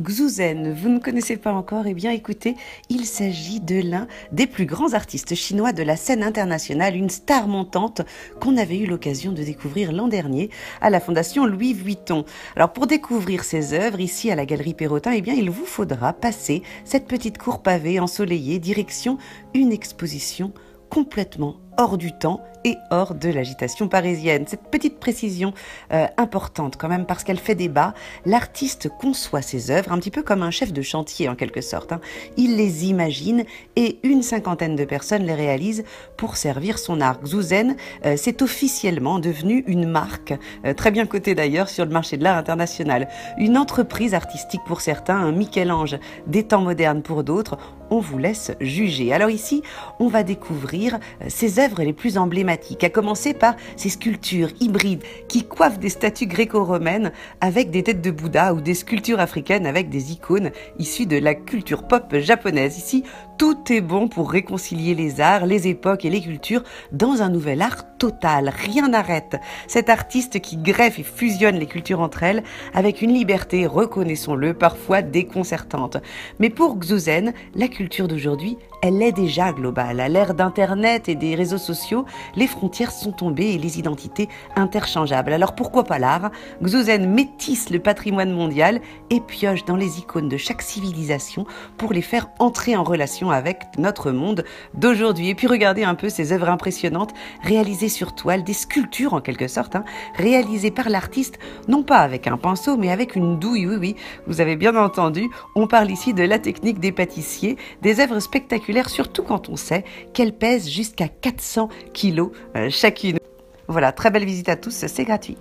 Xu Zhen, vous ne connaissez pas encore, eh bien écoutez, il s'agit de l'un des plus grands artistes chinois de la scène internationale, une star montante qu'on avait eu l'occasion de découvrir l'an dernier à la Fondation Louis Vuitton. Alors pour découvrir ses œuvres ici à la Galerie Perrotin, eh bien il vous faudra passer cette petite cour pavée ensoleillée, direction une exposition complètement hors du temps et hors de l'agitation parisienne. Cette petite précision importante quand même parce qu'elle fait débat. L'artiste conçoit ses œuvres un petit peu comme un chef de chantier en quelque sorte, hein. Il les imagine et une cinquantaine de personnes les réalisent pour servir son art. Xu Zhen, c'est officiellement devenu une marque, très bien cotée d'ailleurs sur le marché de l'art international. Une entreprise artistique pour certains, un Michel-Ange des temps modernes pour d'autres. On vous laisse juger. Alors ici, on va découvrir ses œuvres les plus emblématiques, à commencer par ces sculptures hybrides qui coiffent des statues gréco-romaines avec des têtes de Bouddha ou des sculptures africaines avec des icônes issues de la culture pop japonaise. Ici, tout est bon pour réconcilier les arts, les époques et les cultures dans un nouvel art total. Rien n'arrête cet artiste qui greffe et fusionne les cultures entre elles avec une liberté, reconnaissons-le, parfois déconcertante. Mais pour Xu Zhen, la culture d'aujourd'hui, elle est déjà globale. À l'ère d'Internet et des réseaux sociaux, les frontières sont tombées et les identités interchangeables. Alors pourquoi pas l'art? Xu Zhen métisse le patrimoine mondial et pioche dans les icônes de chaque civilisation pour les faire entrer en relation avec notre monde d'aujourd'hui. Et puis regardez un peu ces œuvres impressionnantes réalisées sur toile, des sculptures en quelque sorte, hein, réalisées par l'artiste, non pas avec un pinceau mais avec une douille, oui, vous avez bien entendu, on parle ici de la technique des pâtissiers, des œuvres spectaculaires surtout quand on sait qu'elles pèsent jusqu'à 400 kg chacune. Voilà, très belle visite à tous, c'est gratuit.